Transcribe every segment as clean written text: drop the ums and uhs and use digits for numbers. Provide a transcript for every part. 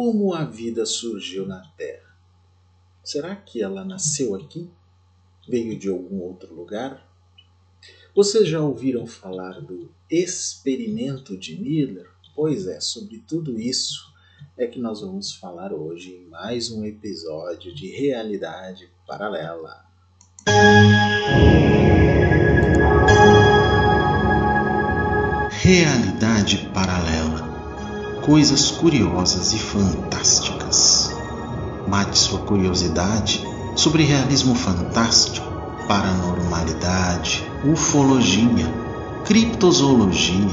como a vida surgiu na Terra. Será que ela nasceu aqui? Veio de algum outro lugar? Vocês já ouviram falar do Experimento de Miller? Pois é, sobre tudo isso é que nós vamos falar hoje em mais um episódio de Realidade Paralela. Realidade Paralela. Coisas curiosas e fantásticas. Mate sua curiosidade sobre realismo fantástico, paranormalidade, ufologia, criptozoologia,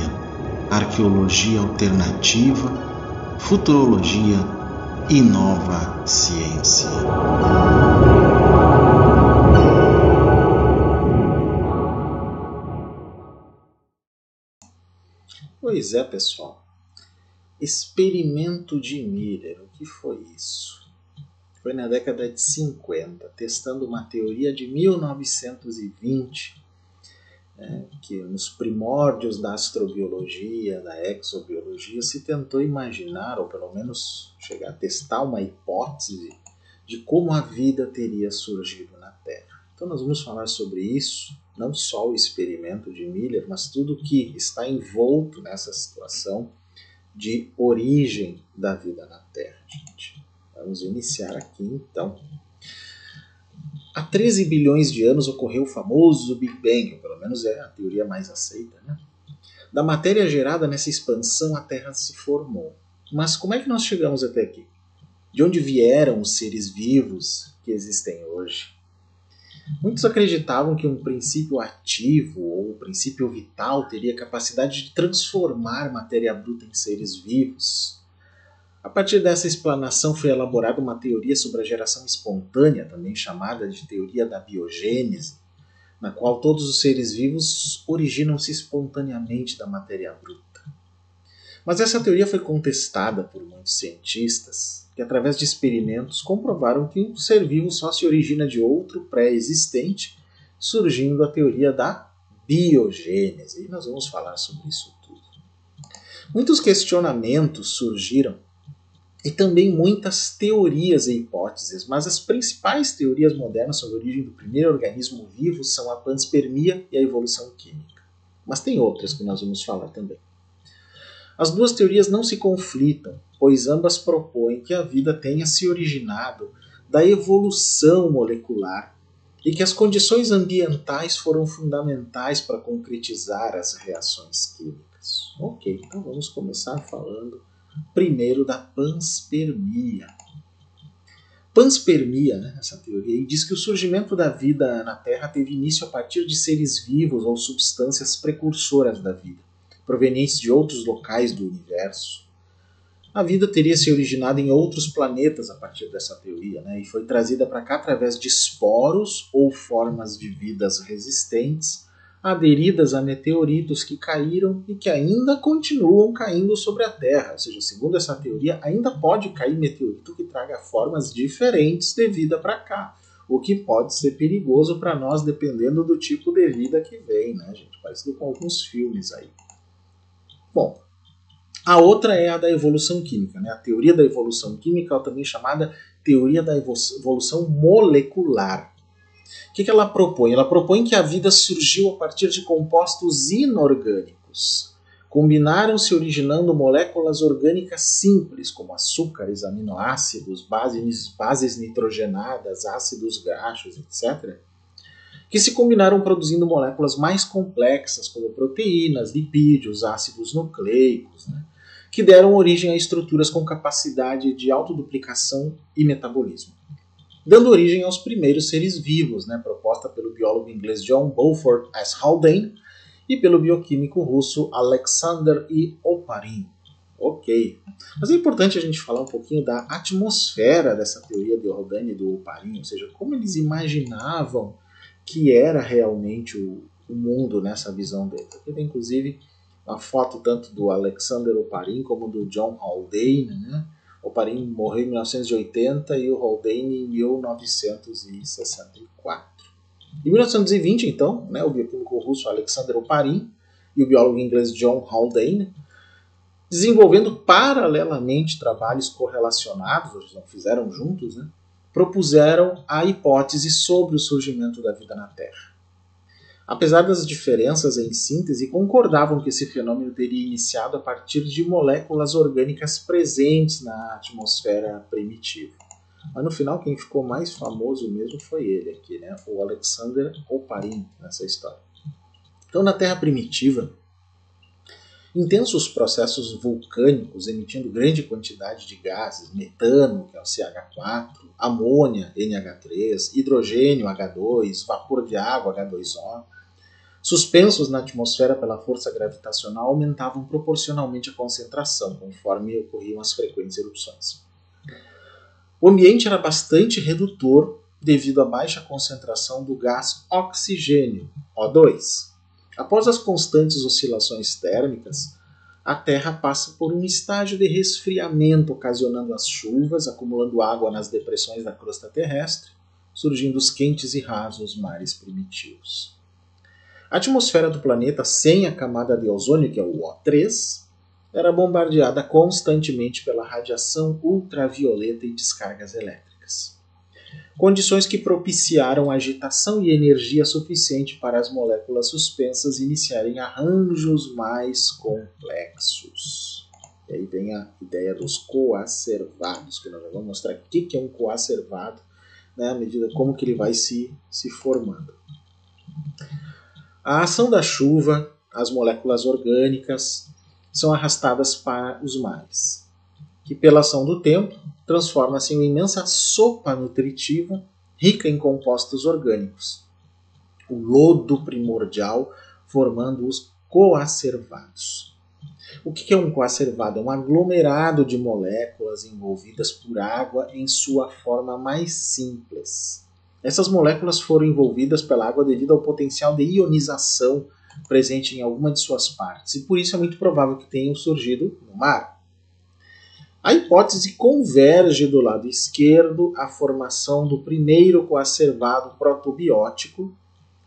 arqueologia alternativa, futurologia e nova ciência. Pois é, pessoal. Experimento de Miller. O que foi isso? Foi na década de 50, testando uma teoria de 1920, que nos primórdios da astrobiologia, da exobiologia, se tentou imaginar, ou pelo menos chegar a testar uma hipótese de como a vida teria surgido na Terra. Então nós vamos falar sobre isso, não só o experimento de Miller, mas tudo que está envolto nessa situação de origem da vida na Terra, gente. Vamos iniciar aqui, então. Há 13 bilhões de anos ocorreu o famoso Big Bang, pelo menos é a teoria mais aceita, né? Da matéria gerada nessa expansão, a Terra se formou. Mas como é que nós chegamos até aqui? De onde vieram os seres vivos que existem hoje? Muitos acreditavam que um princípio ativo ou um princípio vital teria capacidade de transformar matéria bruta em seres vivos. A partir dessa explanação foi elaborada uma teoria sobre a geração espontânea, também chamada de teoria da biogênese, na qual todos os seres vivos originam-se espontaneamente da matéria bruta. Mas essa teoria foi contestada por muitos cientistas, que através de experimentos comprovaram que um ser vivo só se origina de outro pré-existente, surgindo a teoria da biogênese. E nós vamos falar sobre isso tudo. Muitos questionamentos surgiram, e também muitas teorias e hipóteses, mas as principais teorias modernas sobre a origem do primeiro organismo vivo são a panspermia e a evolução química. Mas tem outras que nós vamos falar também. As duas teorias não se conflitam, pois ambas propõem que a vida tenha se originado da evolução molecular e que as condições ambientais foram fundamentais para concretizar as reações químicas. Ok, então vamos começar falando primeiro da panspermia. Panspermia, né, essa teoria, diz que o surgimento da vida na Terra teve início a partir de seres vivos ou substâncias precursoras da vida, provenientes de outros locais do universo. A vida teria se originado em outros planetas a partir dessa teoria, né, e foi trazida para cá através de esporos ou formas vividas resistentes, aderidas a meteoritos que caíram e que ainda continuam caindo sobre a Terra. Ou seja, segundo essa teoria, ainda pode cair meteorito que traga formas diferentes de vida para cá, o que pode ser perigoso para nós, dependendo do tipo de vida que vem, né, gente? Parecido com alguns filmes aí. Bom, a outra é a da evolução química, né? A teoria da evolução química, também chamada teoria da evolução molecular. O que ela propõe? Ela propõe que a vida surgiu a partir de compostos inorgânicos. Combinaram-se originando moléculas orgânicas simples, como açúcares, aminoácidos, bases nitrogenadas, ácidos graxos, etc., que se combinaram produzindo moléculas mais complexas, como proteínas, lipídios, ácidos nucleicos, né, que deram origem a estruturas com capacidade de autoduplicação e metabolismo, dando origem aos primeiros seres vivos, né, proposta pelo biólogo inglês John Burdon Haldane e pelo bioquímico russo Aleksandr Oparin. Ok. Mas é importante a gente falar um pouquinho da atmosfera dessa teoria de Haldane e do Oparin, ou seja, como eles imaginavam que era realmente o mundo nessa visão deles. Aqui tem, inclusive, a foto tanto do Aleksandr Oparin como do John Haldane, né? Oparin morreu em 1980 e o Haldane em 1964. Em 1920, então, né, o bioquímico russo Aleksandr Oparin e o biólogo inglês John Haldane desenvolvendo paralelamente trabalhos correlacionados, eles não fizeram juntos, né? Propuseram a hipótese sobre o surgimento da vida na Terra. Apesar das diferenças em síntese, concordavam que esse fenômeno teria iniciado a partir de moléculas orgânicas presentes na atmosfera primitiva. Mas no final quem ficou mais famoso mesmo foi ele aqui, né? O Aleksandr Oparin, nessa história. Então na Terra primitiva, intensos processos vulcânicos emitindo grande quantidade de gases, metano, que é o CH4, amônia, NH3, hidrogênio, H2, vapor de água, H2O, suspensos na atmosfera pela força gravitacional, aumentavam proporcionalmente a concentração, conforme ocorriam as frequentes erupções. O ambiente era bastante redutor devido à baixa concentração do gás oxigênio, O2. Após as constantes oscilações térmicas, a Terra passa por um estágio de resfriamento, ocasionando as chuvas, acumulando água nas depressões da crosta terrestre, surgindo os quentes e rasos mares primitivos. A atmosfera do planeta, sem a camada de ozônio, que é o O3, era bombardeada constantemente pela radiação ultravioleta e descargas elétricas. Condições que propiciaram agitação e energia suficiente para as moléculas suspensas iniciarem arranjos mais complexos. E aí vem a ideia dos coacervados, que nós vamos mostrar o que é um coacervado, né, à medida como que ele vai se formando. A ação da chuva, as moléculas orgânicas são arrastadas para os mares, que pela ação do tempo, transforma-se em uma imensa sopa nutritiva rica em compostos orgânicos, o lodo primordial formando os coacervados. O que é um coacervado? É um aglomerado de moléculas envolvidas por água em sua forma mais simples. Essas moléculas foram envolvidas pela água devido ao potencial de ionização presente em alguma de suas partes, e por isso é muito provável que tenham surgido no mar. A hipótese converge do lado esquerdo à formação do primeiro coacervado protobiótico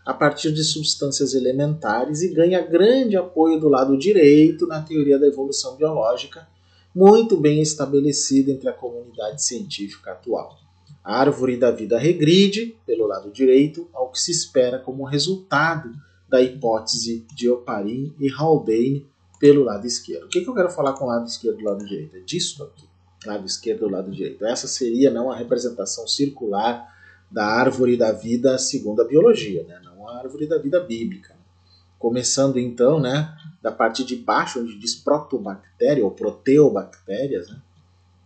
a partir de substâncias elementares e ganha grande apoio do lado direito na teoria da evolução biológica, muito bem estabelecida entre a comunidade científica atual. A árvore da vida regride, pelo lado direito, ao que se espera como resultado da hipótese de Oparin e Haldane, pelo lado esquerdo. O que eu quero falar com o lado esquerdo e o lado direito? É disso aqui, lado esquerdo e lado direito. Essa seria não a representação circular da árvore da vida segundo a biologia, né? Não a árvore da vida bíblica. Começando então, né, da parte de baixo, onde diz protobactéria ou proteobactérias, né?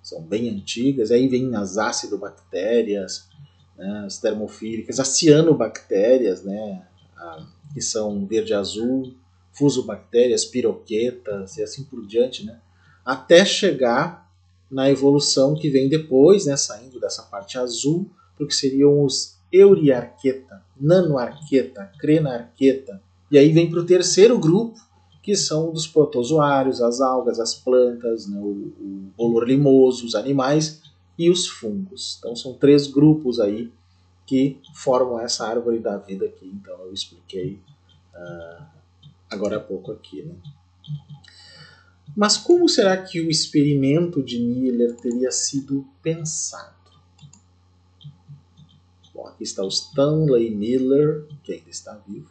São bem antigas, aí vem as acidobactérias, né, as termofílicas, as cianobactérias, né, que são verde-azul, fusobactérias, piroquetas e assim por diante, né? Até chegar na evolução que vem depois, né? Saindo dessa parte azul, porque seriam os euriarqueta, nanoarqueta, crenarqueta, e aí vem para o terceiro grupo, que são dos protozoários, as algas, as plantas, né? O bolor limoso, os animais e os fungos. Então são três grupos aí que formam essa árvore da vida aqui, então eu expliquei agora há pouco aqui, né? Mas como será que o experimento de Miller teria sido pensado? Bom, aqui está o Stanley Miller, que ainda está vivo,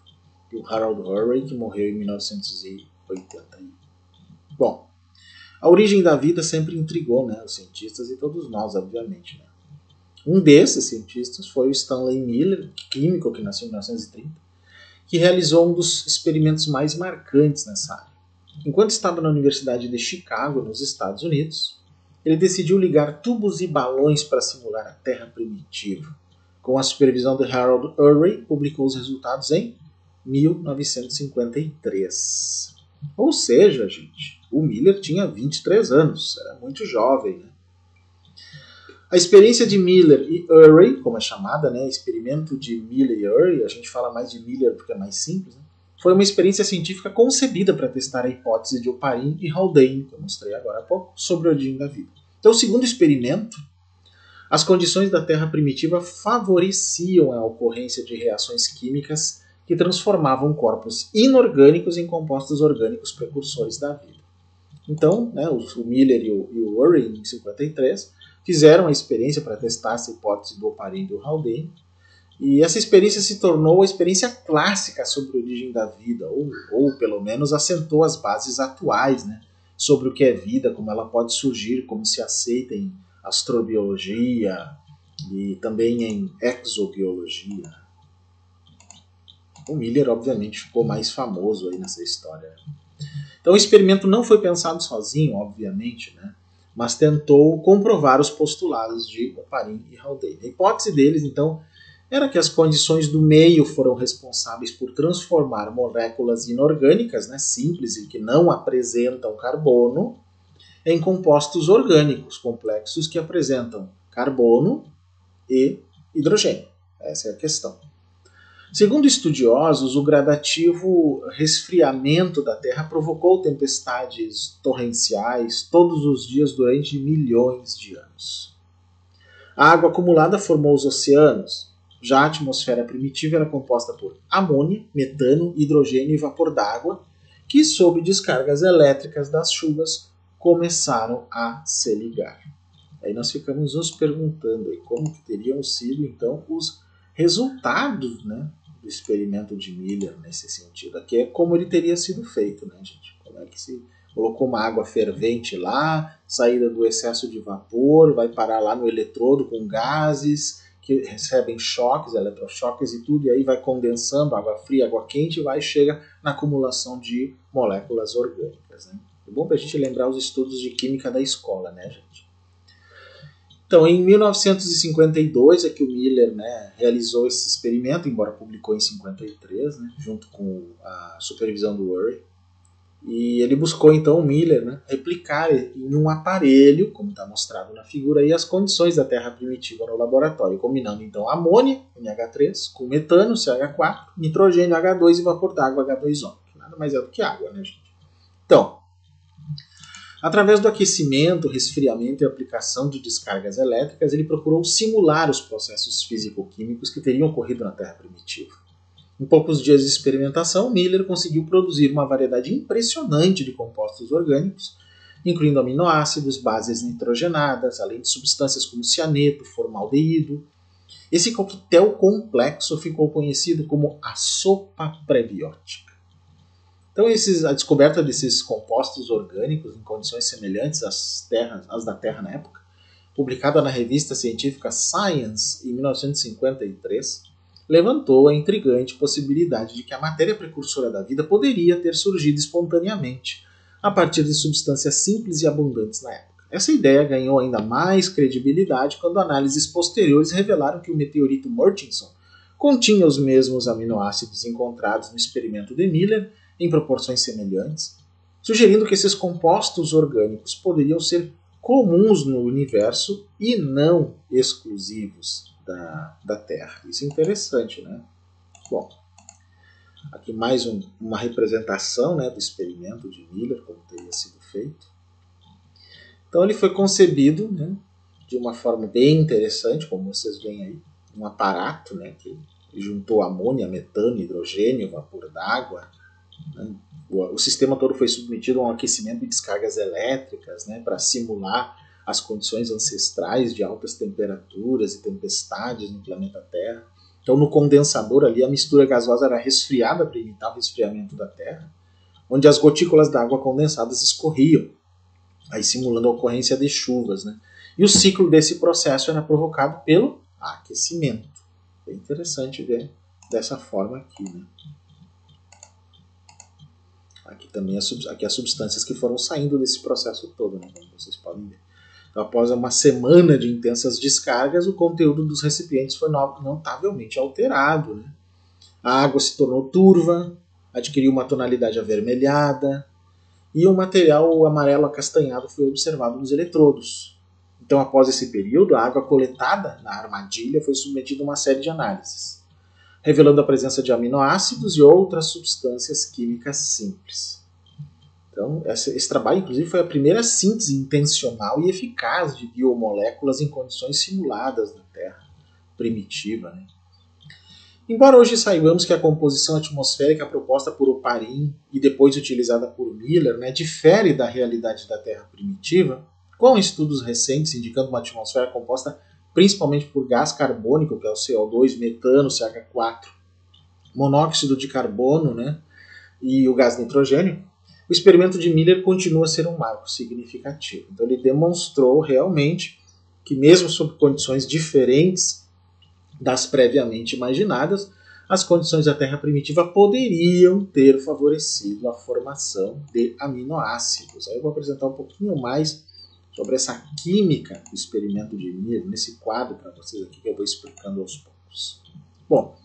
e o Harold Urey, que morreu em 1981. Bom, a origem da vida sempre intrigou, né, os cientistas e todos nós, obviamente, né? Um desses cientistas foi o Stanley Miller, químico que nasceu em 1930, que realizou um dos experimentos mais marcantes nessa área. Enquanto estava na Universidade de Chicago, nos Estados Unidos, ele decidiu ligar tubos e balões para simular a Terra primitiva. Com a supervisão de Harold Urey, publicou os resultados em 1953. Ou seja, gente, o Miller tinha 23 anos, era muito jovem, né? A experiência de Miller e Urey, como é chamada, né, experimento de Miller e Urey, a gente fala mais de Miller porque é mais simples, né, foi uma experiência científica concebida para testar a hipótese de Oparin e Haldane, que eu mostrei agora há pouco, sobre a origem da vida. Então, segundo o experimento, as condições da Terra primitiva favoreciam a ocorrência de reações químicas que transformavam corpos inorgânicos em compostos orgânicos precursores da vida. Então, né, o Miller e o Urey, em 1953, fizeram a experiência para testar essa hipótese do Oparin e do Haldane. E essa experiência se tornou a experiência clássica sobre a origem da vida, ou pelo menos assentou as bases atuais, né, sobre o que é vida, como ela pode surgir, como se aceita em astrobiologia e também em exobiologia. O Miller, obviamente, ficou mais famoso aí nessa história. Então o experimento não foi pensado sozinho, obviamente, né? Mas tentou comprovar os postulados de Oparin e Haldane. A hipótese deles, então, era que as condições do meio foram responsáveis por transformar moléculas inorgânicas, né, simples e que não apresentam carbono, em compostos orgânicos complexos que apresentam carbono e hidrogênio. Essa é a questão. Segundo estudiosos, o gradativo resfriamento da Terra provocou tempestades torrenciais todos os dias durante milhões de anos. A água acumulada formou os oceanos. Já a atmosfera primitiva era composta por amônia, metano, hidrogênio e vapor d'água, que, sob descargas elétricas das chuvas, começaram a se ligar. Aí nós ficamos nos perguntando aí como que teriam sido, então, os resultados, né, do experimento de Miller nesse sentido aqui, é como ele teria sido feito, né, gente? Como é que se colocou uma água fervente lá, saída do excesso de vapor, vai parar lá no eletrodo com gases que recebem choques, eletrochoques e tudo, e aí vai condensando água fria, água quente, e chega na acumulação de moléculas orgânicas, né? É bom para a gente lembrar os estudos de química da escola, né, gente? Então, em 1952 é que o Miller, né, realizou esse experimento, embora publicou em 1953, né, junto com a supervisão do Urey. E ele buscou, então, o Miller, né, replicar em um aparelho, como está mostrado na figura aí, as condições da Terra primitiva no laboratório, combinando, então, amônia, NH3, com metano, CH4, nitrogênio, H2 e vapor d'água, H2O. Nada mais é do que água, né, gente? Então, através do aquecimento, resfriamento e aplicação de descargas elétricas, ele procurou simular os processos físico-químicos que teriam ocorrido na Terra primitiva. Em poucos dias de experimentação, Miller conseguiu produzir uma variedade impressionante de compostos orgânicos, incluindo aminoácidos, bases nitrogenadas, além de substâncias como cianeto, formaldeído. Esse coquetel complexo ficou conhecido como a sopa prebiótica. Então, a descoberta desses compostos orgânicos em condições semelhantes às da Terra na época, publicada na revista científica Science em 1953, levantou a intrigante possibilidade de que a matéria precursora da vida poderia ter surgido espontaneamente a partir de substâncias simples e abundantes na época. Essa ideia ganhou ainda mais credibilidade quando análises posteriores revelaram que o meteorito Murchison continha os mesmos aminoácidos encontrados no experimento de Miller, em proporções semelhantes, sugerindo que esses compostos orgânicos poderiam ser comuns no universo e não exclusivos da Terra. Isso é interessante, né? Bom, aqui mais uma representação, né, do experimento de Miller, como teria sido feito. Então ele foi concebido, né, de uma forma bem interessante, como vocês veem aí, um aparato, né, que juntou amônia, metano, hidrogênio, vapor d'água. O sistema todo foi submetido a um aquecimento e descargas elétricas, né, para simular as condições ancestrais de altas temperaturas e tempestades no planeta Terra. Então, no condensador ali, a mistura gasosa era resfriada para imitar o resfriamento da Terra, onde as gotículas d'água condensadas escorriam, aí simulando a ocorrência de chuvas, né? E o ciclo desse processo era provocado pelo aquecimento. É interessante ver dessa forma aqui, né? Aqui também aqui as substâncias que foram saindo desse processo todo, né, como vocês podem ver. Então, após uma semana de intensas descargas, o conteúdo dos recipientes foi notavelmente alterado, né? A água se tornou turva, adquiriu uma tonalidade avermelhada e um material amarelo acastanhado foi observado nos eletrodos. Então, após esse período, a água coletada na armadilha foi submetida a uma série de análises, revelando a presença de aminoácidos e outras substâncias químicas simples. Então, esse trabalho, inclusive, foi a primeira síntese intencional e eficaz de biomoléculas em condições simuladas na Terra primitiva, né? Embora hoje saibamos que a composição atmosférica proposta por Oparin e depois utilizada por Miller, difere da realidade da Terra primitiva, com estudos recentes indicando uma atmosfera composta principalmente por gás carbônico, que é o CO2, metano, CH4, monóxido de carbono, e o gás nitrogênio, o experimento de Miller continua a ser um marco significativo. Então ele demonstrou realmente que mesmo sob condições diferentes das previamente imaginadas, as condições da Terra primitiva poderiam ter favorecido a formação de aminoácidos. Aí eu vou apresentar um pouquinho mais sobre essa química do experimento de Miller, nesse quadro para vocês aqui que eu vou explicando aos poucos. Bom,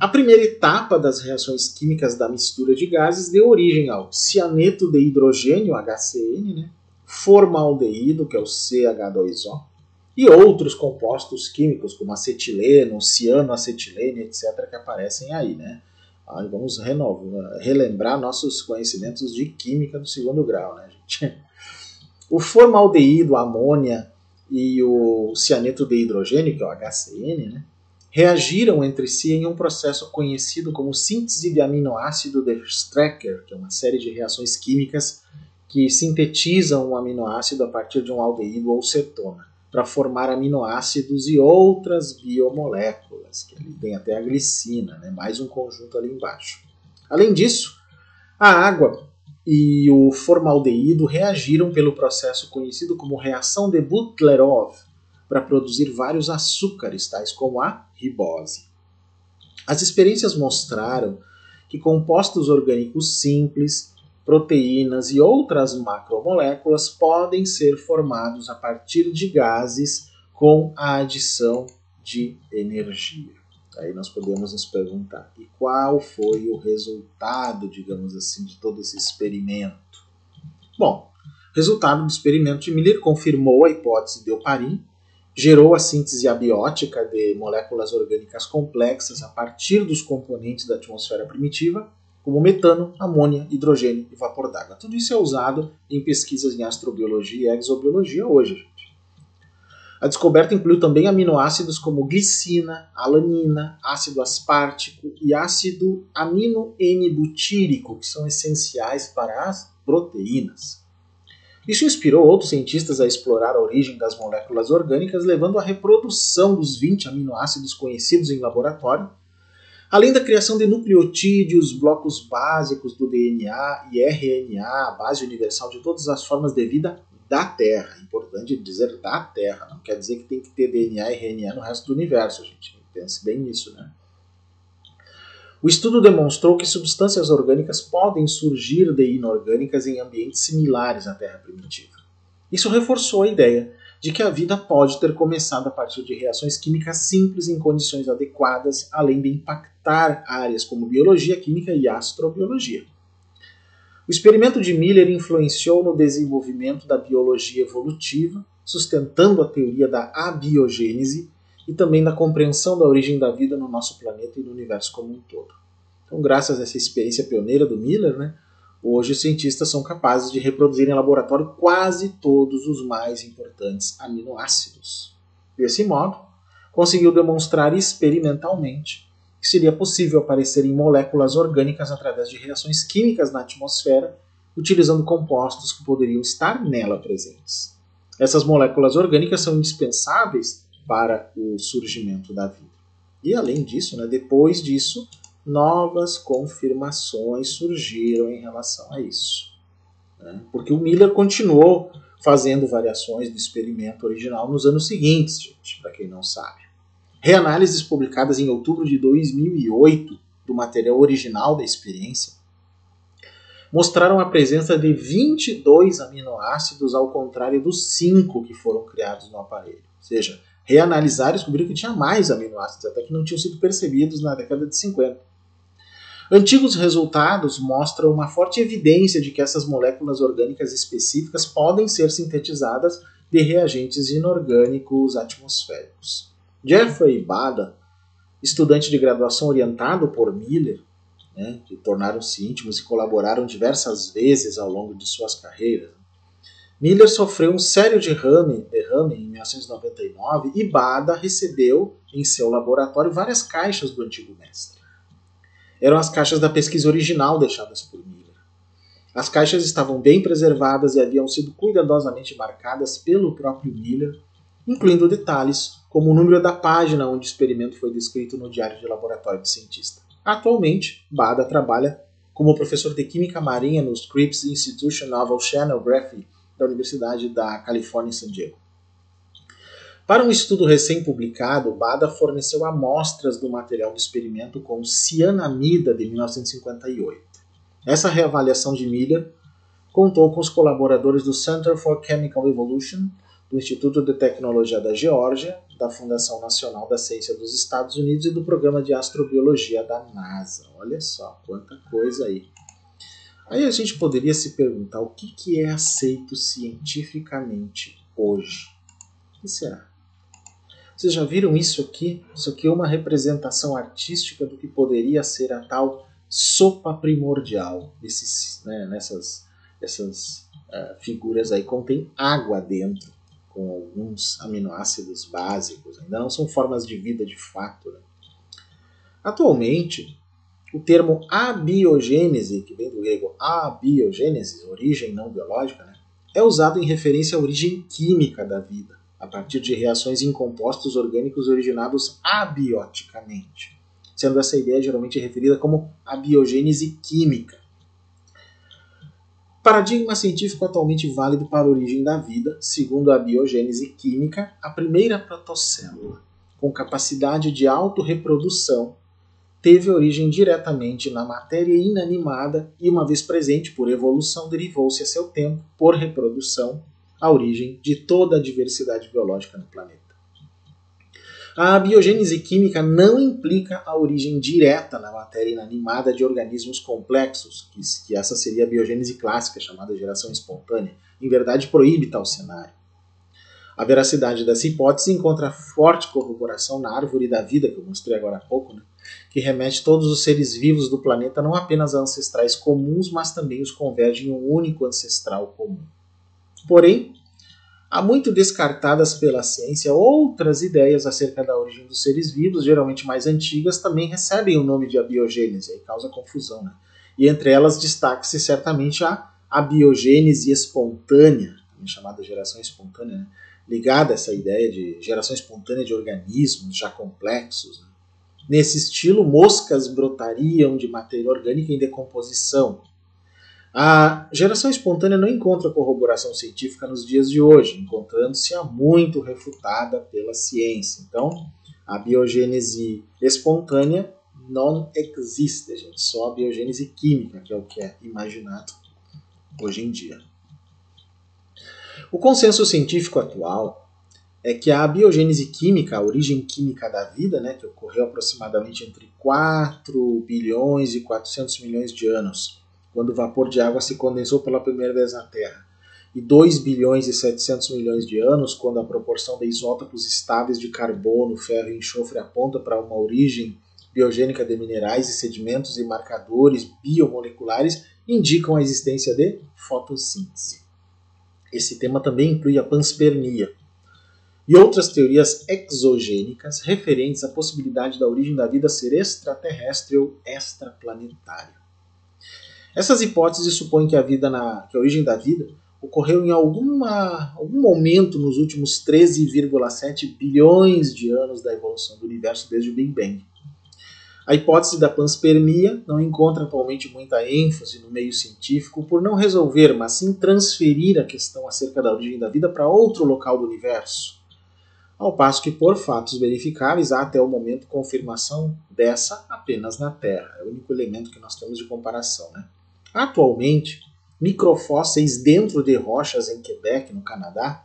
a primeira etapa das reações químicas da mistura de gases deu origem ao cianeto de hidrogênio, HCN, formaldeído, que é o CH2O, e outros compostos químicos como acetileno, cianoacetilene, etc., que aparecem aí. Aí vamos relembrar nossos conhecimentos de química do segundo grau, gente? O formaldeído, a amônia e o cianeto de hidrogênio, que é o HCN, reagiram entre si em um processo conhecido como síntese de aminoácido de Strecker, que é uma série de reações químicas que sintetizam um aminoácido a partir de um aldeído ou cetona, para formar aminoácidos e outras biomoléculas, que ali tem até a glicina, mais um conjunto ali embaixo. Além disso, a água e o formaldeído reagiram pelo processo conhecido como reação de Butlerov, para produzir vários açúcares, tais como a ribose. As experiências mostraram que compostos orgânicos simples, proteínas e outras macromoléculas podem ser formados a partir de gases com a adição de energia. Aí nós podemos nos perguntar, e qual foi o resultado, digamos assim, de todo esse experimento? Bom, o resultado do experimento de Miller confirmou a hipótese de Oparin, gerou a síntese abiótica de moléculas orgânicas complexas a partir dos componentes da atmosfera primitiva, como metano, amônia, hidrogênio e vapor d'água. Tudo isso é usado em pesquisas em astrobiologia e exobiologia hoje, gente. A descoberta incluiu também aminoácidos como glicina, alanina, ácido aspártico e ácido amino-N-butírico, que são essenciais para as proteínas. Isso inspirou outros cientistas a explorar a origem das moléculas orgânicas, levando à reprodução dos 20 aminoácidos conhecidos em laboratório, além da criação de nucleotídeos, blocos básicos do DNA e RNA, a base universal de todas as formas de vida da Terra. Importante dizer da Terra, não quer dizer que tem que ter DNA e RNA no resto do universo, gente. Pense bem nisso, O estudo demonstrou que substâncias orgânicas podem surgir de inorgânicas em ambientes similares à Terra primitiva. Isso reforçou a ideia de que a vida pode ter começado a partir de reações químicas simples em condições adequadas, além de impactar áreas como biologia, química e astrobiologia. O experimento de Miller influenciou no desenvolvimento da biologia evolutiva, sustentando a teoria da abiogênese, e também da compreensão da origem da vida no nosso planeta e no universo como um todo. Então, graças a essa experiência pioneira do Miller, hoje os cientistas são capazes de reproduzir em laboratório quase todos os mais importantes aminoácidos. Desse modo, conseguiu demonstrar experimentalmente que seria possível aparecerem moléculas orgânicas através de reações químicas na atmosfera, utilizando compostos que poderiam estar nela presentes. Essas moléculas orgânicas são indispensáveis para o surgimento da vida. E além disso, depois disso, novas confirmações surgiram em relação a isso. Porque o Miller continuou fazendo variações do experimento original nos anos seguintes, gente, para quem não sabe. Reanálises publicadas em outubro de 2008 do material original da experiência mostraram a presença de 22 aminoácidos, ao contrário dos 5 que foram criados no aparelho. Ou seja, reanalisaram e descobriram que tinha mais aminoácidos, até que não tinham sido percebidos na década de 50. Antigos resultados mostram uma forte evidência de que essas moléculas orgânicas específicas podem ser sintetizadas de reagentes inorgânicos atmosféricos. Jeffrey Bada, estudante de graduação orientado por Miller, que tornaram-se íntimos e colaboraram diversas vezes ao longo de suas carreiras, Miller sofreu um sério derrame em 1999 e Bada recebeu em seu laboratório várias caixas do antigo mestre. Eram as caixas da pesquisa original deixadas por Miller. As caixas estavam bem preservadas e haviam sido cuidadosamente marcadas pelo próprio Miller, incluindo detalhes como o número da página onde o experimento foi descrito no diário de laboratório do cientista. Atualmente, Bada trabalha como professor de Química Marinha no Scripps Institution of Oceanography da Universidade da Califórnia em San Diego. Para um estudo recém-publicado, Bada forneceu amostras do material do experimento com cianamida de 1958. Essa reavaliação de Miller contou com os colaboradores do Center for Chemical Evolution, do Instituto de Tecnologia da Geórgia, da Fundação Nacional da Ciência dos Estados Unidos e do Programa de Astrobiologia da NASA. Olha só, quanta coisa aí. Aí a gente poderia se perguntar o que é aceito cientificamente hoje. O que será? Vocês já viram isso aqui? Isso aqui é uma representação artística do que poderia ser a tal sopa primordial. Essas figuras aí contêm água dentro, com alguns aminoácidos básicos. Ainda não são formas de vida de fato, né? Atualmente, o termo abiogênese, que vem do grego abiogênese, origem não biológica, né, é usado em referência à origem química da vida, a partir de reações em compostos orgânicos originados abioticamente, sendo essa ideia geralmente referida como abiogênese química. O paradigma científico atualmente válido para a origem da vida, segundo a biogênese química, a primeira protocélula, com capacidade de autorreprodução, teve origem diretamente na matéria inanimada e, uma vez presente por evolução, derivou-se a seu tempo, por reprodução, a origem de toda a diversidade biológica no planeta. A biogênese química não implica a origem direta na matéria inanimada de organismos complexos, que essa seria a biogênese clássica, chamada geração espontânea. Em verdade, proíbe tal cenário. A veracidade dessa hipótese encontra forte corroboração na árvore da vida, que eu mostrei agora há pouco, né, que remete todos os seres vivos do planeta, não apenas a ancestrais comuns, mas também os converge em um único ancestral comum. Porém, há muito descartadas pela ciência outras ideias acerca da origem dos seres vivos, geralmente mais antigas, também recebem o nome de abiogênese, aí causa confusão, né? E entre elas destaca-se certamente a abiogênese espontânea, chamada geração espontânea, né, ligada a essa ideia de geração espontânea de organismos já complexos, né? Nesse estilo, moscas brotariam de matéria orgânica em decomposição. A geração espontânea não encontra corroboração científica nos dias de hoje, encontrando-se há muito refutada pela ciência. Então, a biogênese espontânea não existe, gente. Só a biogênese química, que é o que é imaginado hoje em dia. O consenso científico atual é que a biogênese química, a origem química da vida, né, que ocorreu aproximadamente entre 4 bilhões e 400 milhões de anos, quando o vapor de água se condensou pela primeira vez na Terra, e 2 bilhões e 700 milhões de anos, quando a proporção de isótopos estáveis de carbono, ferro e enxofre aponta para uma origem biogênica de minerais e sedimentos e marcadores biomoleculares, indicam a existência de fotossíntese. Esse tema também inclui a panspermia e outras teorias exogênicas referentes à possibilidade da origem da vida ser extraterrestre ou extraplanetária. Essas hipóteses supõem que a origem da vida ocorreu em algum momento nos últimos 13,7 bilhões de anos da evolução do universo desde o Big Bang. A hipótese da panspermia não encontra atualmente muita ênfase no meio científico por não resolver, mas sim transferir a questão acerca da origem da vida para outro local do universo. Ao passo que, por fatos verificáveis, há até o momento confirmação dessa apenas na Terra. É o único elemento que nós temos de comparação, né? Atualmente, microfósseis dentro de rochas em Quebec, no Canadá,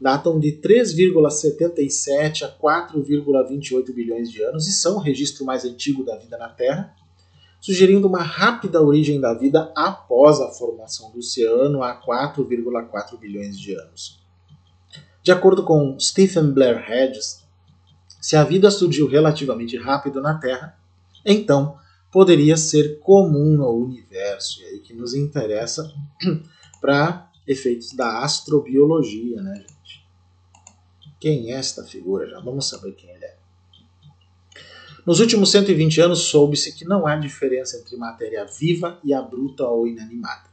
datam de 3,77 a 4,28 bilhões de anos e são o registro mais antigo da vida na Terra, sugerindo uma rápida origem da vida após a formação do oceano há 4,4 bilhões de anos. De acordo com Stephen Blair Hedges, se a vida surgiu relativamente rápido na Terra, então poderia ser comum ao universo, e aí que nos interessa para efeitos da astrobiologia, né, gente? Quem é esta figura? Já vamos saber quem ele é. Nos últimos 120 anos, soube-se que não há diferença entre matéria viva e a bruta ou inanimada.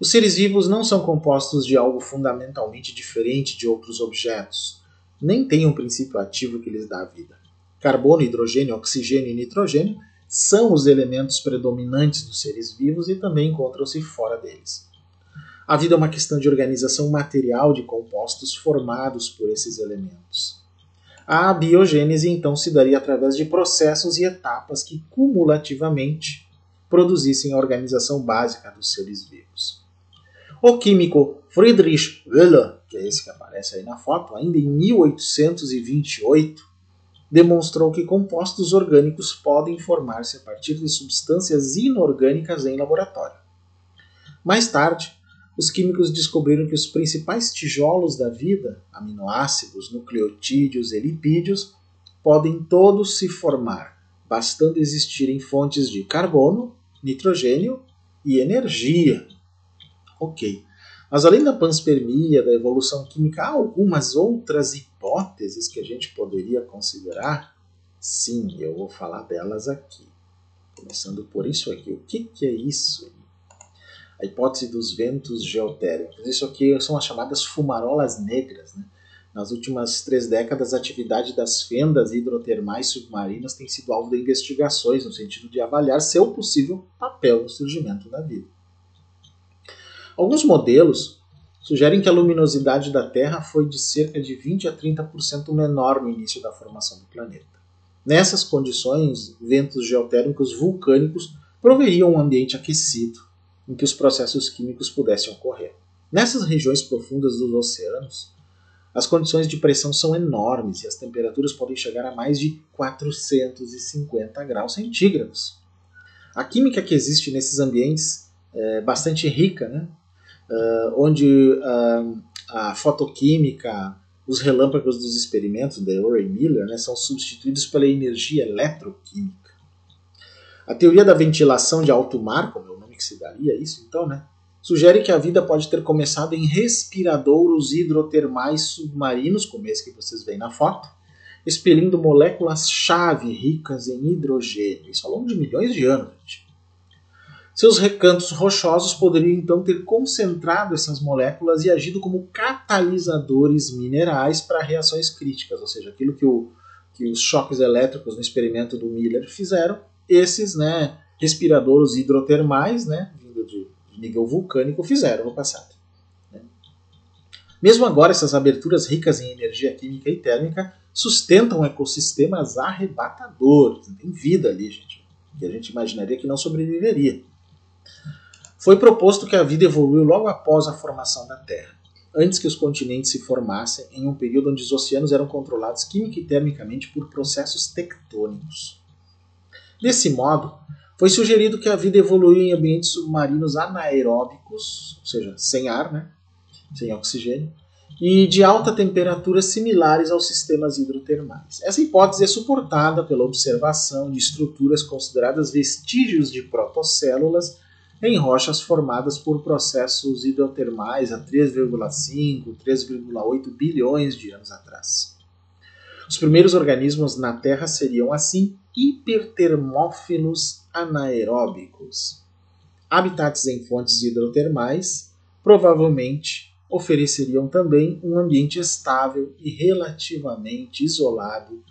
Os seres vivos não são compostos de algo fundamentalmente diferente de outros objetos, nem têm um princípio ativo que lhes dá vida. Carbono, hidrogênio, oxigênio e nitrogênio são os elementos predominantes dos seres vivos e também encontram-se fora deles. A vida é uma questão de organização material de compostos formados por esses elementos. A abiogênese, então, se daria através de processos e etapas que cumulativamente produzissem a organização básica dos seres vivos. O químico Friedrich Wöhler, que é esse que aparece aí na foto, ainda em 1828, demonstrou que compostos orgânicos podem formar-se a partir de substâncias inorgânicas em laboratório. Mais tarde, os químicos descobriram que os principais tijolos da vida, aminoácidos, nucleotídeos e lipídios, podem todos se formar, bastando existirem fontes de carbono, nitrogênio e energia. Ok, mas além da panspermia, da evolução química, há algumas outras hipóteses que a gente poderia considerar? Sim, eu vou falar delas aqui. Começando por isso aqui. O que que é isso? A hipótese dos ventos geotérmicos. Isso aqui são as chamadas fumarolas negras, né? Nas últimas 3 décadas, a atividade das fendas hidrotermais submarinas tem sido alvo de investigações no sentido de avaliar seu possível papel no surgimento da vida. Alguns modelos sugerem que a luminosidade da Terra foi de cerca de 20 a 30% menor no início da formação do planeta. Nessas condições, ventos geotérmicos vulcânicos proveriam um ambiente aquecido, em que os processos químicos pudessem ocorrer. Nessas regiões profundas dos oceanos, as condições de pressão são enormes e as temperaturas podem chegar a mais de 450 graus centígrados. A química que existe nesses ambientes é bastante rica, né? Onde a fotoquímica, os relâmpagos dos experimentos de Urey e Miller, né, são substituídos pela energia eletroquímica. A teoria da ventilação de alto mar, como eu que se daria isso, então, né? Sugere que a vida pode ter começado em respiradouros hidrotermais submarinos, como esse que vocês veem na foto, expelindo moléculas-chave ricas em hidrogênio, isso ao longo de milhões de anos, gente. Seus recantos rochosos poderiam, então, ter concentrado essas moléculas e agido como catalisadores minerais para reações críticas, ou seja, aquilo que os choques elétricos no experimento do Miller fizeram, esses, né, respiradores hidrotermais, né, vindo de nível vulcânico, fizeram no passado. Mesmo agora, essas aberturas ricas em energia química e térmica sustentam ecossistemas arrebatadores. Tem vida ali, gente, que a gente imaginaria que não sobreviveria. Foi proposto que a vida evoluiu logo após a formação da Terra, antes que os continentes se formassem, em um período onde os oceanos eram controlados química e termicamente por processos tectônicos. Desse modo, foi sugerido que a vida evoluiu em ambientes submarinos anaeróbicos, ou seja, sem ar, né? Sem oxigênio, e de alta temperatura similares aos sistemas hidrotermais. Essa hipótese é suportada pela observação de estruturas consideradas vestígios de protocélulas em rochas formadas por processos hidrotermais há 3,5, 3,8 bilhões de anos atrás. Os primeiros organismos na Terra seriam, assim, hipertermófilos anaeróbicos. Habitats em fontes hidrotermais provavelmente ofereceriam também um ambiente estável e relativamente isolado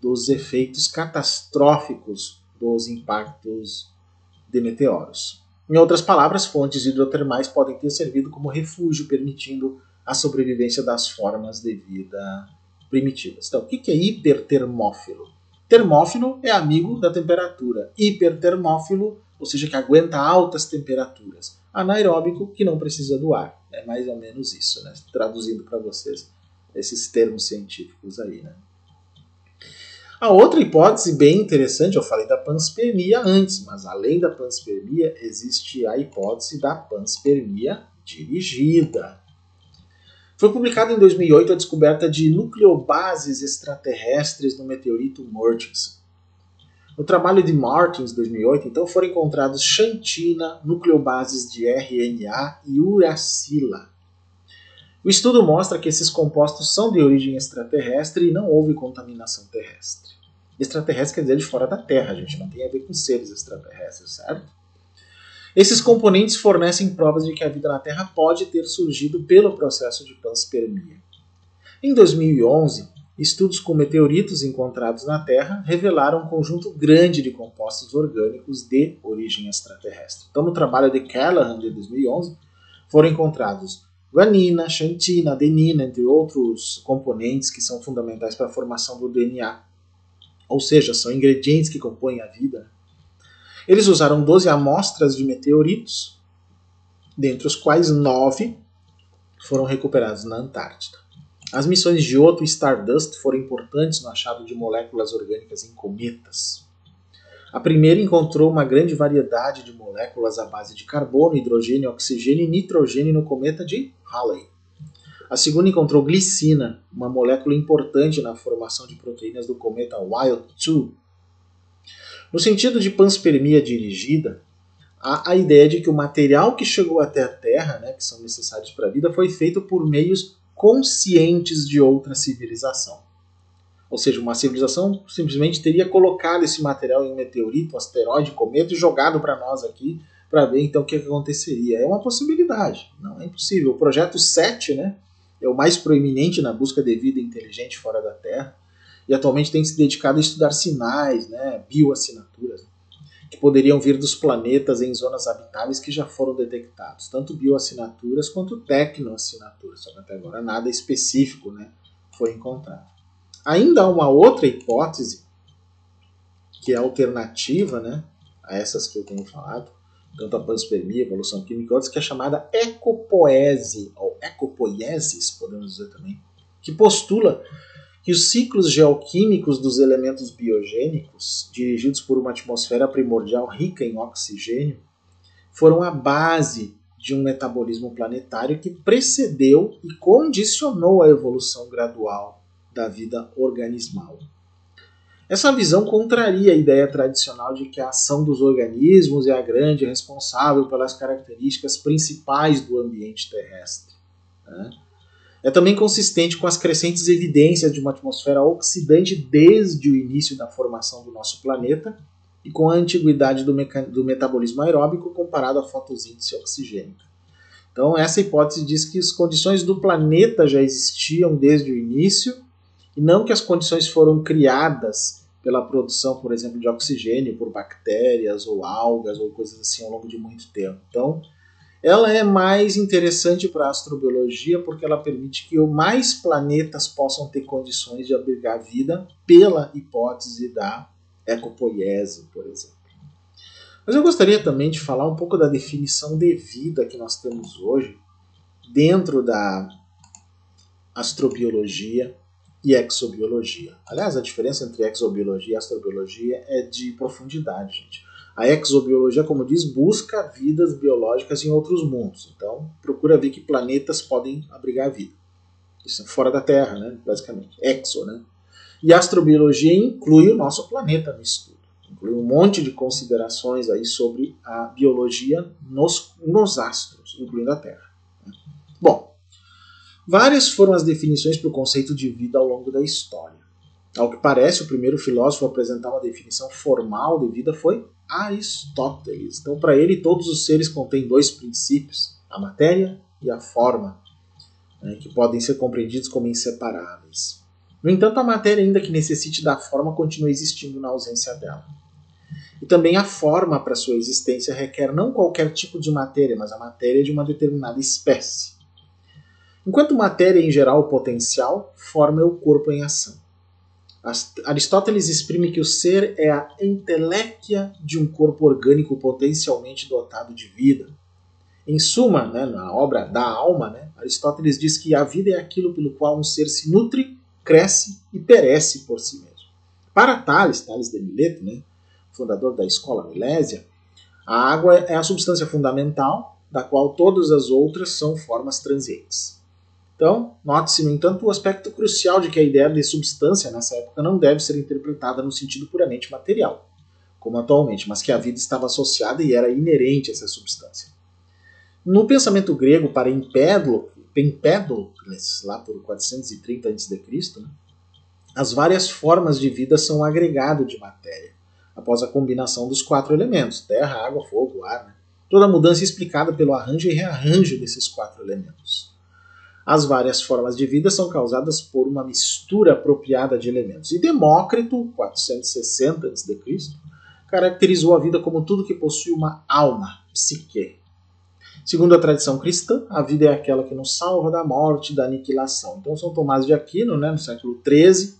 dos efeitos catastróficos dos impactos de meteoros. Em outras palavras, fontes hidrotermais podem ter servido como refúgio, permitindo a sobrevivência das formas de vida primitivas. Então, o que é hipertermófilo? Termófilo é amigo da temperatura, hipertermófilo, ou seja, que aguenta altas temperaturas, anaeróbico, que não precisa do ar. É mais ou menos isso, né? Traduzindo para vocês esses termos científicos aí, né? A outra hipótese bem interessante, eu falei da panspermia antes, mas além da panspermia existe a hipótese da panspermia dirigida. Foi publicada em 2008 a descoberta de nucleobases extraterrestres no meteorito Murchison. No trabalho de Martins, 2008, então, foram encontrados xantina, nucleobases de RNA e uracila. O estudo mostra que esses compostos são de origem extraterrestre e não houve contaminação terrestre. Extraterrestre quer dizer de fora da Terra, gente, não tem a ver com seres extraterrestres, certo? Esses componentes fornecem provas de que a vida na Terra pode ter surgido pelo processo de panspermia. Em 2011, estudos com meteoritos encontrados na Terra revelaram um conjunto grande de compostos orgânicos de origem extraterrestre. Então, no trabalho de Callahan, de 2011, foram encontrados guanina, xantina, adenina, entre outros componentes que são fundamentais para a formação do DNA. Ou seja, são ingredientes que compõem a vida. Eles usaram 12 amostras de meteoritos, dentre os quais 9 foram recuperados na Antártida. As missões Giotto e Stardust foram importantes no achado de moléculas orgânicas em cometas. A primeira encontrou uma grande variedade de moléculas à base de carbono, hidrogênio, oxigênio e nitrogênio no cometa de Halley. A segunda encontrou glicina, uma molécula importante na formação de proteínas do cometa Wild 2. No sentido de panspermia dirigida, há a ideia de que o material que chegou até a Terra, né, que são necessários para a vida, foi feito por meios conscientes de outra civilização. Ou seja, uma civilização simplesmente teria colocado esse material em um meteorito, asteroide, cometa e jogado para nós aqui para ver então o que aconteceria. É uma possibilidade, não é impossível. O projeto 7, né, é o mais proeminente na busca de vida inteligente fora da Terra. E atualmente tem se dedicado a estudar sinais, né, bioassinaturas, que poderiam vir dos planetas em zonas habitáveis que já foram detectados. Tanto bioassinaturas quanto tecnoassinaturas, só que até agora nada específico, né, foi encontrado. Ainda há uma outra hipótese, que é alternativa, né, a essas que eu tenho falado, tanto a panspermia, a evolução química, outras, que é chamada ecopoese, ou ecopoieses, podemos dizer também, que postula que os ciclos geoquímicos dos elementos biogênicos, dirigidos por uma atmosfera primordial rica em oxigênio, foram a base de um metabolismo planetário que precedeu e condicionou a evolução gradual da vida organismal. Essa visão contraria a ideia tradicional de que a ação dos organismos é a grande responsável pelas características principais do ambiente terrestre, né? É também consistente com as crescentes evidências de uma atmosfera oxidante desde o início da formação do nosso planeta e com a antiguidade do metabolismo aeróbico comparado à fotossíntese oxigênica. Então, essa hipótese diz que as condições do planeta já existiam desde o início e não que as condições foram criadas pela produção, por exemplo, de oxigênio por bactérias ou algas ou coisas assim ao longo de muito tempo. Então, ela é mais interessante para a astrobiologia porque ela permite que mais planetas possam ter condições de abrigar vida pela hipótese da ecopoiese, por exemplo. Mas eu gostaria também de falar um pouco da definição de vida que nós temos hoje dentro da astrobiologia e exobiologia. Aliás, a diferença entre exobiologia e astrobiologia é de profundidade, gente. A exobiologia, como diz, busca vidas biológicas em outros mundos. Então, procura ver que planetas podem abrigar a vida. Isso é fora da Terra, né? Basicamente. Exo, né? E a astrobiologia inclui o nosso planeta no estudo. Inclui um monte de considerações aí sobre a biologia nos astros, incluindo a Terra. Bom, várias foram as definições para o conceito de vida ao longo da história. Ao que parece, o primeiro filósofo a apresentar uma definição formal de vida foi Aristóteles. Então, para ele, todos os seres contêm dois princípios, a matéria e a forma, né, que podem ser compreendidos como inseparáveis. No entanto, a matéria, ainda que necessite da forma, continua existindo na ausência dela. E também a forma para sua existência requer não qualquer tipo de matéria, mas a matéria de uma determinada espécie. Enquanto matéria é, em geral, o potencial, forma é o corpo em ação. Aristóteles exprime que o ser é a entelequia de um corpo orgânico potencialmente dotado de vida. Em suma, né, na obra Da Alma, né, Aristóteles diz que a vida é aquilo pelo qual um ser se nutre, cresce e perece por si mesmo. Para Tales de Mileto, né, fundador da escola milésia, a água é a substância fundamental da qual todas as outras são formas transientes. Então, note-se, no entanto, o aspecto crucial de que a ideia de substância nessa época não deve ser interpretada no sentido puramente material, como atualmente, mas que a vida estava associada e era inerente a essa substância. No pensamento grego, para Empédocles, lá por 430 a.C., as várias formas de vida são um agregado de matéria, após a combinação dos quatro elementos, terra, água, fogo, ar, né? Toda mudança é explicada pelo arranjo e rearranjo desses quatro elementos. As várias formas de vida são causadas por uma mistura apropriada de elementos. E Demócrito, 460 a.C., caracterizou a vida como tudo que possui uma alma, psique. Segundo a tradição cristã, a vida é aquela que nos salva da morte e da aniquilação. Então, São Tomás de Aquino, né, no século XIII,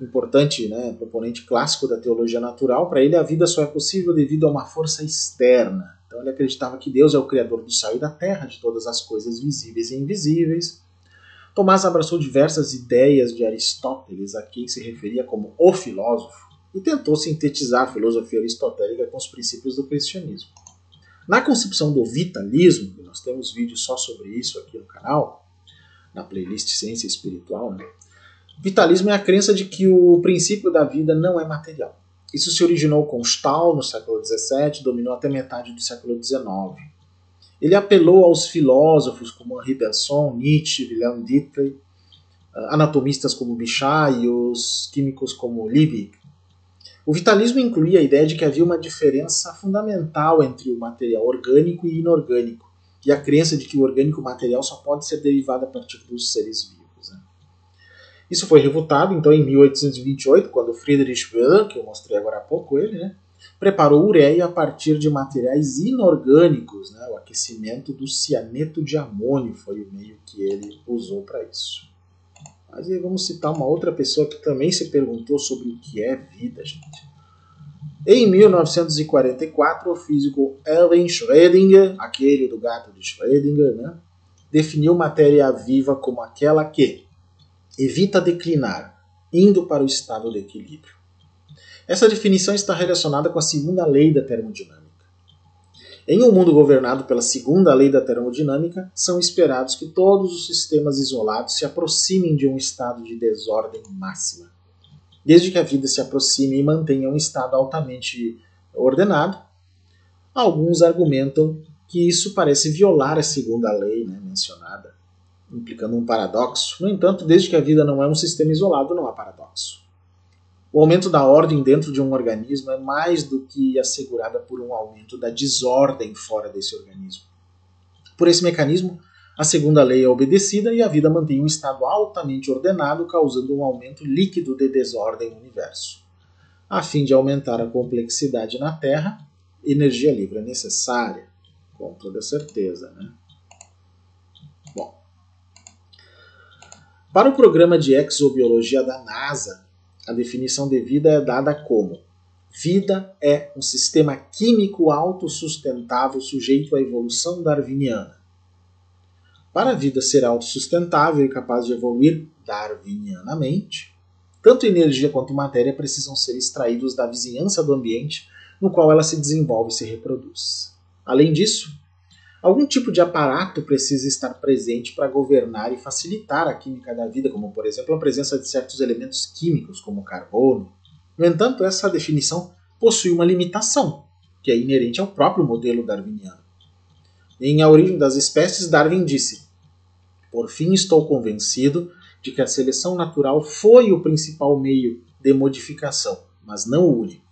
importante, né, proponente clássico da teologia natural, para ele a vida só é possível devido a uma força externa. Então ele acreditava que Deus é o criador do céu e da terra, de todas as coisas visíveis e invisíveis. Tomás abraçou diversas ideias de Aristóteles, a quem se referia como o filósofo, e tentou sintetizar a filosofia aristotélica com os princípios do cristianismo. Na concepção do vitalismo, nós temos vídeos só sobre isso aqui no canal, na playlist Ciência Espiritual, né? Vitalismo é a crença de que o princípio da vida não é material. Isso se originou com Stahl no século XVII, dominou até metade do século XIX. Ele apelou aos filósofos como Henri Bergson, Nietzsche, Wilhelm Dietrich, anatomistas como Bichat e os químicos como Liebig. O vitalismo incluía a ideia de que havia uma diferença fundamental entre o material orgânico e inorgânico, e a crença de que o orgânico material só pode ser derivado a partir dos seres vivos. Isso foi refutado, então, em 1828, quando Friedrich Wöhler, que eu mostrei agora há pouco ele, né, preparou ureia a partir de materiais inorgânicos. Né, o aquecimento do cianeto de amônio foi o meio que ele usou para isso. Mas aí vamos citar uma outra pessoa que também se perguntou sobre o que é vida, gente. Em 1944, o físico Erwin Schrödinger, aquele do gato de Schrödinger, né, definiu matéria viva como aquela que evita declinar, indo para o estado de equilíbrio. Essa definição está relacionada com a segunda lei da termodinâmica. Em um mundo governado pela segunda lei da termodinâmica, são esperados que todos os sistemas isolados se aproximem de um estado de desordem máxima, desde que a vida se aproxime e mantenha um estado altamente ordenado. Alguns argumentam que isso parece violar a segunda lei, né, mencionada, implicando um paradoxo. No entanto, desde que a vida não é um sistema isolado, não há paradoxo. O aumento da ordem dentro de um organismo é mais do que assegurada por um aumento da desordem fora desse organismo. Por esse mecanismo, a segunda lei é obedecida e a vida mantém um estado altamente ordenado, causando um aumento líquido de desordem no universo. A fim de aumentar a complexidade na Terra, energia livre é necessária, com toda certeza, né? Para o programa de exobiologia da NASA, a definição de vida é dada como: vida é um sistema químico autossustentável sujeito à evolução darwiniana. Para a vida ser autossustentável e capaz de evoluir darwinianamente, tanto energia quanto matéria precisam ser extraídos da vizinhança do ambiente no qual ela se desenvolve e se reproduz. Além disso, algum tipo de aparato precisa estar presente para governar e facilitar a química da vida, como, por exemplo, a presença de certos elementos químicos, como carbono. No entanto, essa definição possui uma limitação, que é inerente ao próprio modelo darwiniano. Em A Origem das Espécies, Darwin disse: "Por fim, estou convencido de que a seleção natural foi o principal meio de modificação, mas não o único."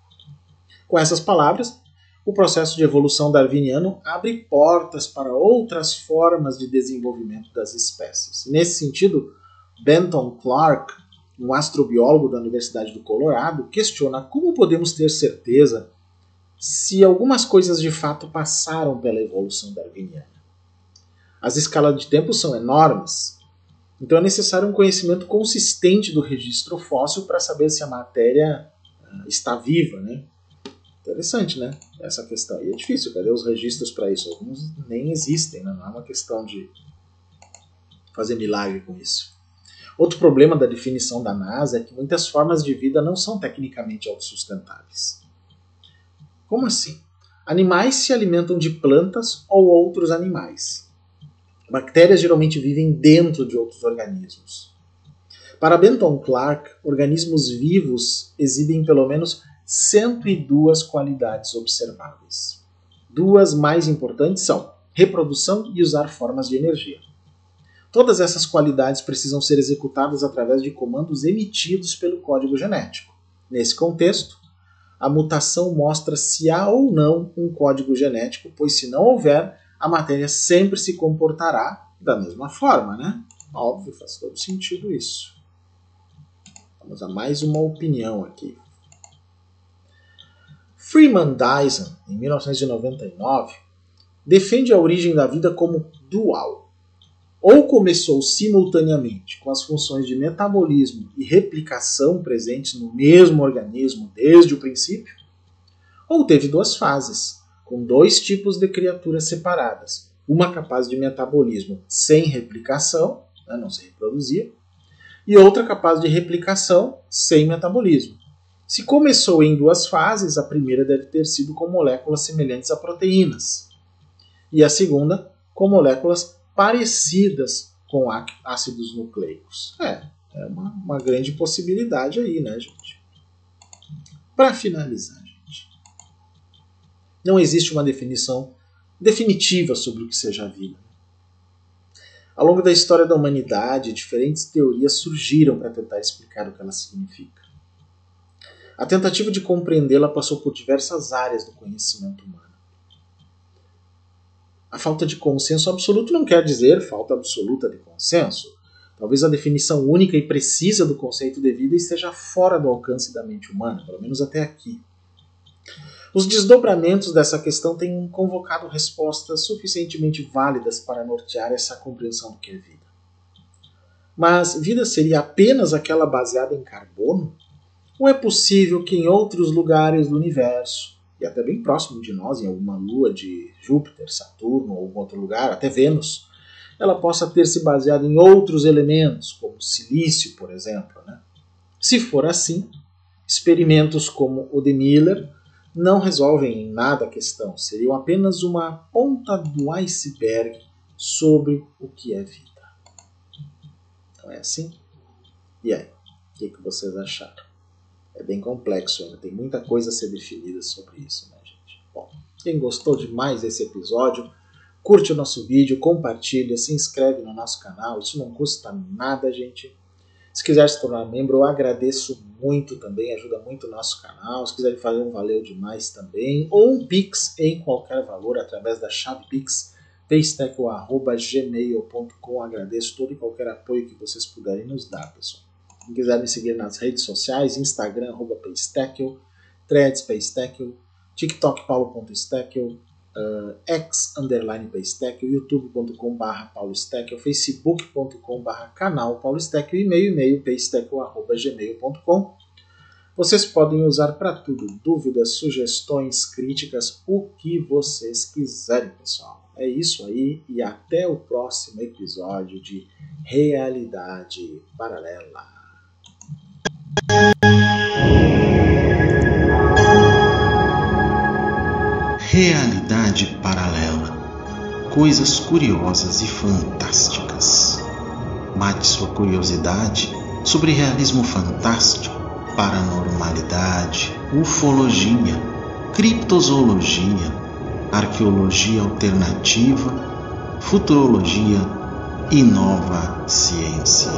Com essas palavras, o processo de evolução darwiniano abre portas para outras formas de desenvolvimento das espécies. Nesse sentido, Benton Clark, um astrobiólogo da Universidade do Colorado, questiona como podemos ter certeza se algumas coisas de fato passaram pela evolução darwiniana. As escalas de tempo são enormes, então é necessário um conhecimento consistente do registro fóssil para saber se a matéria está viva, né? Interessante, né? Essa questão. E é difícil, cadê os registros para isso? Alguns nem existem, né? Não é uma questão de fazer milagre com isso. Outro problema da definição da NASA é que muitas formas de vida não são tecnicamente autossustentáveis. Como assim? Animais se alimentam de plantas ou outros animais. Bactérias geralmente vivem dentro de outros organismos. Para Benton Clark, organismos vivos exibem pelo menos 102 qualidades observáveis. Duas mais importantes são reprodução e usar formas de energia. Todas essas qualidades precisam ser executadas através de comandos emitidos pelo código genético. Nesse contexto, a mutação mostra se há ou não um código genético, pois se não houver, a matéria sempre se comportará da mesma forma, né? Óbvio, faz todo sentido isso. Vamos a mais uma opinião aqui. Freeman Dyson, em 1999, defende a origem da vida como dual. Ou começou simultaneamente com as funções de metabolismo e replicação presentes no mesmo organismo desde o princípio, ou teve duas fases, com dois tipos de criaturas separadas, uma capaz de metabolismo sem replicação, né, não se reproduzia, e outra capaz de replicação sem metabolismo. Se começou em duas fases, a primeira deve ter sido com moléculas semelhantes a proteínas, e a segunda com moléculas parecidas com ácidos nucleicos. É uma grande possibilidade aí, né, gente? Para finalizar, gente, não existe uma definição definitiva sobre o que seja a vida. Ao longo da história da humanidade, diferentes teorias surgiram para tentar explicar o que ela significa. A tentativa de compreendê-la passou por diversas áreas do conhecimento humano. A falta de consenso absoluto não quer dizer falta absoluta de consenso. Talvez a definição única e precisa do conceito de vida esteja fora do alcance da mente humana, pelo menos até aqui. Os desdobramentos dessa questão têm convocado respostas suficientemente válidas para nortear essa compreensão do que é vida. Mas vida seria apenas aquela baseada em carbono? Ou é possível que em outros lugares do universo, e até bem próximo de nós, em alguma lua de Júpiter, Saturno ou algum outro lugar, até Vênus, ela possa ter se baseado em outros elementos, como silício, por exemplo, né? Se for assim, experimentos como o de Miller não resolvem em nada a questão, seriam apenas uma ponta do iceberg sobre o que é vida. Então é assim? E aí, o que vocês acharam? É bem complexo ainda, tem muita coisa a ser definida sobre isso, né, gente? Bom, quem gostou demais desse episódio, curte o nosso vídeo, compartilha, se inscreve no nosso canal, isso não custa nada, gente. Se quiser se tornar membro, eu agradeço muito também, ajuda muito o nosso canal. Se quiser fazer um valeu demais também, ou um Pix em qualquer valor, através da chave Pix, paystack@gmail.com, agradeço todo e qualquer apoio que vocês puderem nos dar, pessoal. Quem quiser me seguir nas redes sociais, Instagram, @paystekel, Threads, paystekel, TikTok, paulo.stekel, x_paystekel, youtube.com/paulostekel, facebook.com/canal paulostekel, e-mail paystekel@gmail.com. Vocês podem usar para tudo, dúvidas, sugestões, críticas, o que vocês quiserem, pessoal. É isso aí e até o próximo episódio de Realidade Paralela. Realidade paralela. Coisas curiosas e fantásticas. Mate sua curiosidade sobre realismo fantástico, paranormalidade, ufologia, criptozoologia, arqueologia alternativa, futurologia e nova ciência.